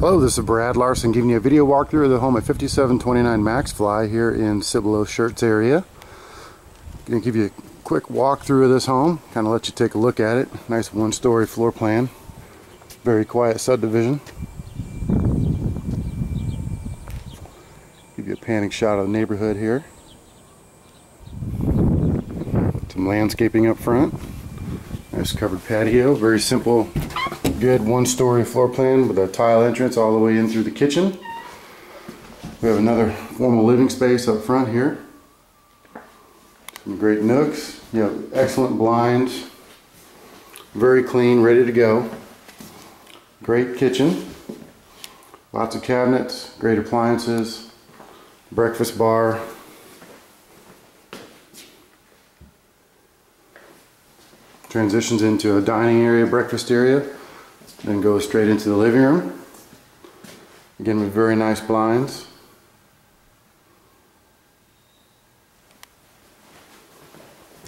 Hello, this is Brad Larson giving you a video walkthrough of the home at 5729 Maxfli here in Cibolo Shirts area. I'm going to give you a quick walkthrough of this home, kind of let you take a look at it. Nice one-story floor plan, very quiet subdivision. Give you a panning shot of the neighborhood here. Some landscaping up front, nice covered patio, very simple. Good one-story floor plan with a tile entrance all the way in through the kitchen. We have another formal living space up front here. Some great nooks. You have excellent blinds. Very clean, ready to go. Great kitchen. Lots of cabinets, great appliances, breakfast bar. Transitions into a dining area, breakfast area. Then goes straight into the living room. Again with very nice blinds.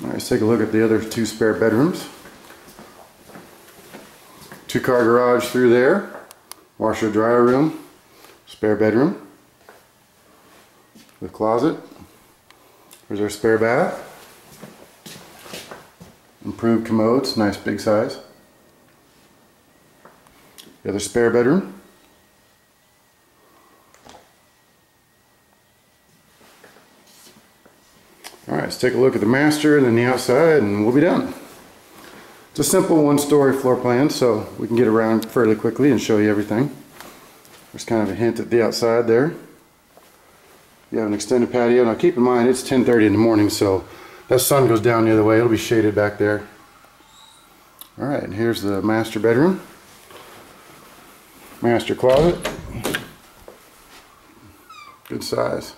Alright, let's take a look at the other two spare bedrooms. Two-car garage through there. Washer dryer room. Spare bedroom. The closet. There's our spare bath. Improved commodes, nice big size. The other spare bedroom. Alright, let's take a look at the master and then the outside and we'll be done. It's a simple one-story floor plan, so we can get around fairly quickly and show you everything. There's kind of a hint at the outside there. You have an extended patio. Now keep in mind it's 10:30 in the morning, so that sun goes down the other way. It'll be shaded back there. Alright, and here's the master bedroom. Master closet, good size.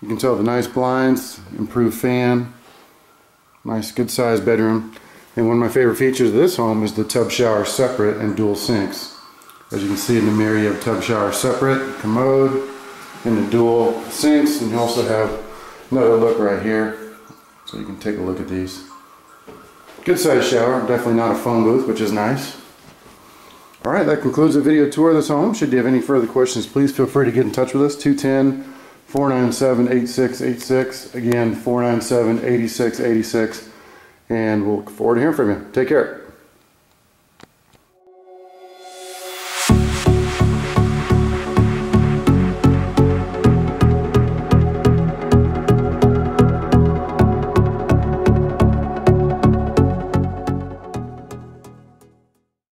You can tell the nice blinds, improved fan, nice good sized bedroom. And one of my favorite features of this home is the tub shower separate and dual sinks. As you can see in the mirror, you have tub shower separate, commode, and the dual sinks. And you also have another look right here, so you can take a look at these. Good sized shower, definitely not a phone booth, which is nice. Alright, that concludes the video tour of this home. Should you have any further questions, please feel free to get in touch with us. 210-497-8686. Again, 497-8686. And we'll look forward to hearing from you. Take care.